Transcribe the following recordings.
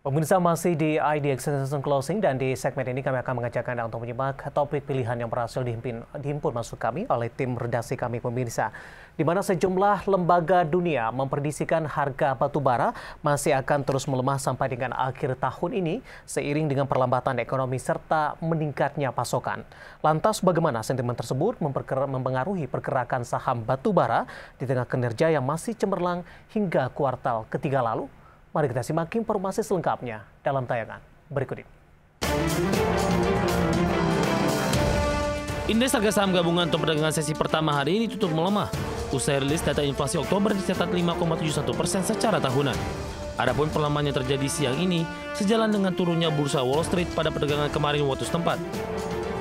Pemirsa masih di IDX Session Closing dan di segmen ini kami akan mengajak Anda untuk menyimak topik pilihan yang berhasil dihimpun maksud kami oleh tim redaksi kami pemirsa. Di mana sejumlah lembaga dunia memprediksikan harga batu bara masih akan terus melemah sampai dengan akhir tahun ini seiring dengan perlambatan ekonomi serta meningkatnya pasokan. Lantas bagaimana sentimen tersebut mempengaruhi pergerakan saham batu bara di tengah kinerja yang masih cemerlang hingga kuartal ketiga lalu? Mari kita simak informasi selengkapnya dalam tayangan berikut ini. Indeks harga saham gabungan untuk perdagangan sesi pertama hari ini tutup melemah usai rilis data inflasi Oktober dicatat 5,71% secara tahunan. Adapun perlemahan yang terjadi siang ini sejalan dengan turunnya bursa Wall Street pada perdagangan kemarin waktu setempat.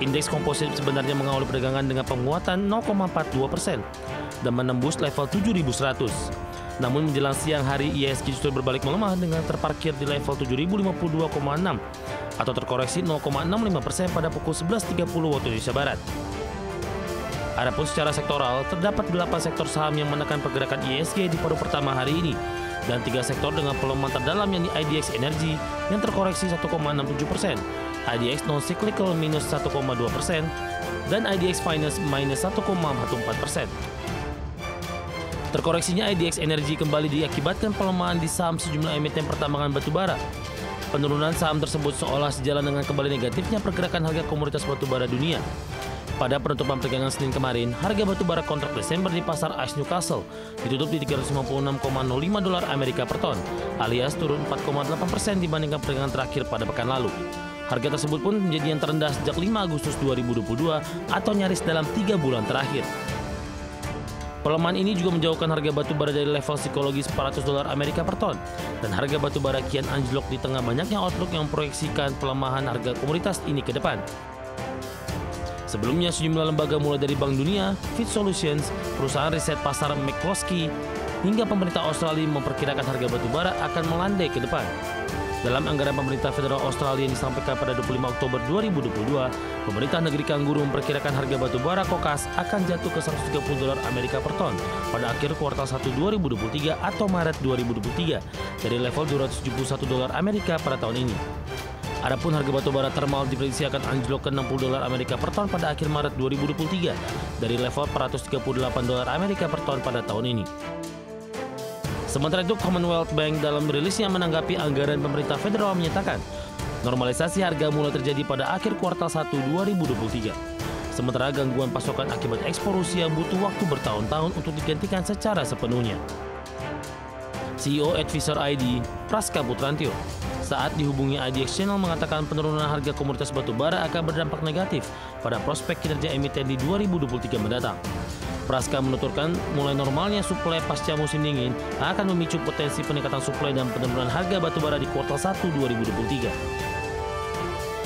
Indeks komposit sebenarnya mengawali perdagangan dengan penguatan 0,42% dan menembus level 7.100. Namun menjelang siang hari, ISG justru berbalik melemah dengan terparkir di level 7.052,6 atau terkoreksi 0,65% pada pukul 11.30 waktu Indonesia Barat. Adapun secara sektoral, terdapat 8 sektor saham yang menekan pergerakan ISG di paruh pertama hari ini dan 3 sektor dengan pelemahan terdalam yang di IDX Energy yang terkoreksi 1,67%, IDX Non Cyclical minus 1,2%, dan IDX Finance minus 1,44%. Terkoreksinya IDX Energy kembali diakibatkan pelemahan di saham sejumlah emiten pertambangan batubara. Penurunan saham tersebut seolah sejalan dengan kembali negatifnya pergerakan harga komoditas batubara dunia. Pada penutupan perdagangan Senin kemarin, harga batubara kontrak Desember di pasar Newcastle ditutup di 356,05 dolar Amerika per ton, alias turun 4,8% dibandingkan perdagangan terakhir pada pekan lalu. Harga tersebut pun menjadi yang terendah sejak 5 Agustus 2022 atau nyaris dalam 3 bulan terakhir. Pelemahan ini juga menjauhkan harga batu bara dari level psikologis 400 dolar Amerika per ton dan harga batu bara kian anjlok di tengah banyaknya outlook yang proyeksikan pelemahan harga komoditas ini ke depan. Sebelumnya sejumlah lembaga mulai dari Bank Dunia, Fitch Solutions, perusahaan riset pasar McCloskey, hingga pemerintah Australia memperkirakan harga batu bara akan melandai ke depan. Dalam anggaran pemerintah federal Australia yang disampaikan pada 25 Oktober 2022, pemerintah negeri Kanguru memperkirakan harga batu bara kokas akan jatuh ke 130 dolar Amerika per ton pada akhir kuartal 1 2023 atau Maret 2023 dari level 271 dolar Amerika pada tahun ini. Adapun harga batu bara termal diprediksi akan anjlok ke 60 dolar Amerika per ton pada akhir Maret 2023 dari level 438 dolar Amerika per ton pada tahun ini. Sementara itu, Commonwealth Bank dalam rilisnya menanggapi anggaran pemerintah federal menyatakan normalisasi harga mulai terjadi pada akhir kuartal 1 2023. Sementara gangguan pasokan akibat ekspor Rusia butuh waktu bertahun-tahun untuk digantikan secara sepenuhnya. CEO Advisor ID, Praska Butrantio, saat dihubungi IDX Channel mengatakan penurunan harga komoditas batubara akan berdampak negatif pada prospek kinerja emiten di 2023 mendatang. Praska menuturkan mulai normalnya suplai pasca musim dingin akan memicu potensi peningkatan suplai dan penurunan harga batubara di kuartal 1 2023.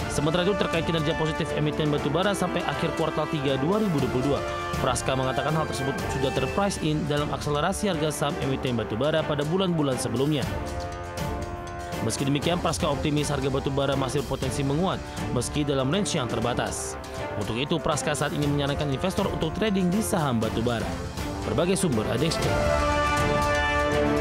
Sementara itu terkait kinerja positif emiten batubara sampai akhir kuartal 3 2022, Praska mengatakan hal tersebut sudah terprice in dalam akselerasi harga saham emiten batubara pada bulan-bulan sebelumnya. Meski demikian, Praska optimis harga batubara masih berpotensi menguat, meski dalam range yang terbatas. Untuk itu, Praska saat ini menyarankan investor untuk trading di saham batubara. Berbagai sumber IDX.